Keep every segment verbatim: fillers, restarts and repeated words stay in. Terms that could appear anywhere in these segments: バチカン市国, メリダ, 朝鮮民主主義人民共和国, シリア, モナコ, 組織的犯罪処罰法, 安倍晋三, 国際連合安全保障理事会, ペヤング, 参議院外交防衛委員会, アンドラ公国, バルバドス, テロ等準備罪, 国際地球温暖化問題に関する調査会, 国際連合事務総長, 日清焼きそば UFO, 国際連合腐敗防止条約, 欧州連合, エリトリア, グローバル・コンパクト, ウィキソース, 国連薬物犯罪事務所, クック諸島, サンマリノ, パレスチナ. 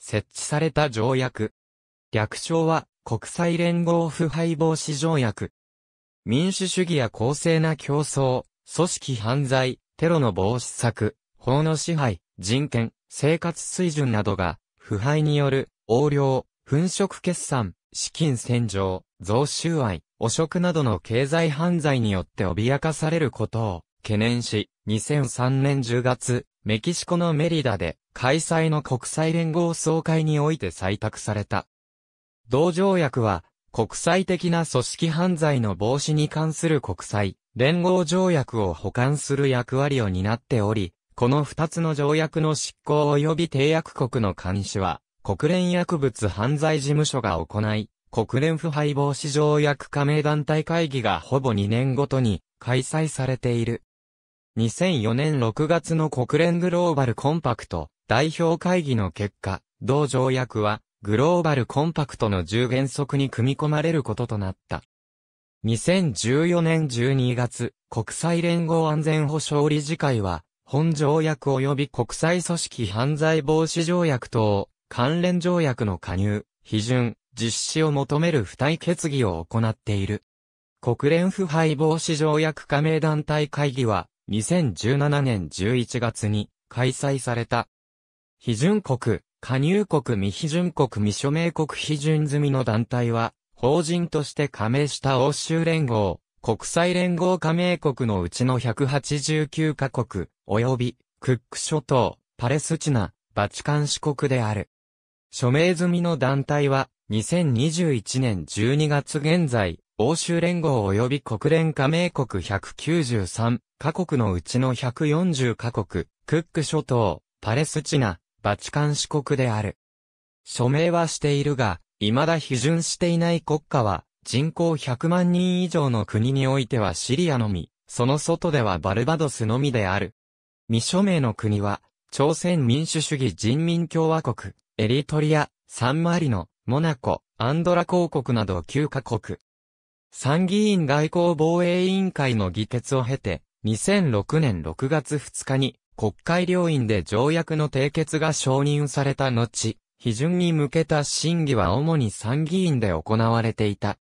設置された条約。略称は国際連合腐敗防止条約。民主主義や公正な競争、組織犯罪、テロの防止策、法の支配、人権、生活水準などが、腐敗による横領、粉飾決算、資金洗浄、贈収賄、汚職などの経済犯罪によって脅かされることを懸念し、にせんさんねんじゅうがつ、メキシコのメリダで開催の国際連合総会において採択された。同条約は、国際的な組織犯罪の防止に関する国際連合条約を補完する役割を担っており、この二つの条約の執行及び締約国の監視は、国連薬物犯罪事務所が行い、国連腐敗防止条約加盟団体会議がほぼにねんごとに開催されている。にせんよねんろくがつの国連グローバルコンパクト代表会議の結果、同条約は、グローバルコンパクトのじゅうげんそくに組み込まれることとなった。にせんじゅうよねんじゅうにがつ、国際連合安全保障理事会は、本条約及び国際組織犯罪防止条約等、関連条約の加入、批准、実施を求める付帯決議を行っている。国連腐敗防止条約加盟団体会議は、にせんじゅうななねんじゅういちがつに開催された。批准国、加入国未批准国未署名国批准済みの団体は、法人として加盟した欧州連合、国際連合加盟国のうちのひゃくはちじゅうきゅうかこく、及び、クック諸島、パレスチナ、バチカン市国である。署名済みの団体は、にせんにじゅういちねんじゅうにがつ現在、欧州連合及び国連加盟国ひゃくきゅうじゅうさんかこくのうちのひゃくよんじゅうかこく、クック諸島、パレスチナ、バチカン市国である。署名はしているが、未だ批准していない国家は、人口ひゃくまんにん以上の国においてはシリアのみ、その外ではバルバドスのみである。未署名の国は、朝鮮民主主義人民共和国、エリトリア、サンマリノ、モナコ、アンドラ公国などきゅうかこく。参議院外交防衛委員会の議決を経て、にせんろくねんろくがつふつかに、国会両院で条約の締結が承認された後、批准に向けた審議は主に参議院で行われていた。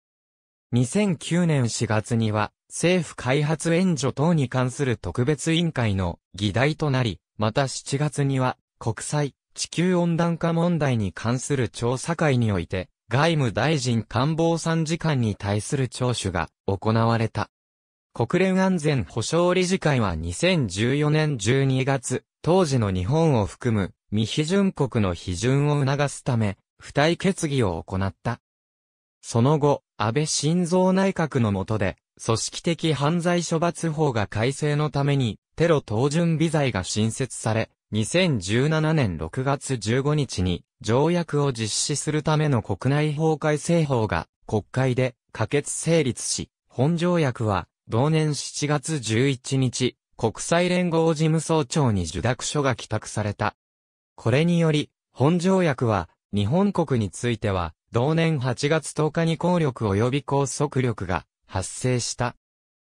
にせんきゅうねんしがつには、政府開発援助等に関する特別委員会の議題となり、またしちがつには、国際地球温暖化問題に関する調査会において、外務大臣官房参事官に対する聴取が行われた。国連安全保障理事会はにせんじゅうよねんじゅうにがつ、当時の日本を含む未批准国の批准を促すため、付帯決議を行った。その後、安倍晋三内閣の下で、組織的犯罪処罰法が改正のために、テロ等準備罪が新設され、にせんじゅうななねんろくがつじゅうごにちに、条約を実施するための国内法改正法が、国会で可決成立し、本条約は、同年しちがつじゅういちにち、国際連合事務総長に受諾書が寄託された。これにより、本条約は、日本国については、同年はちがつとおかに効力及び拘束力が発生した。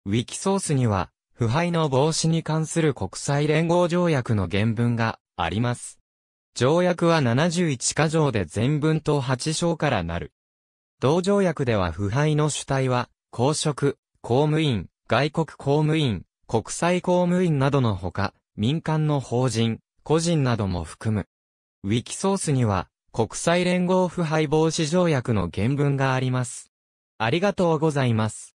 ウィキソースには、腐敗の防止に関する国際連合条約の原文があります。条約はななじゅういちかじょうで全文とはちしょうからなる。同条約では腐敗の主体は、公職、公務員、外国公務員、国際公務員などのほか、民間の法人、個人なども含む。ウィキソースには、国際連合腐敗防止条約の原文があります。ありがとうございます。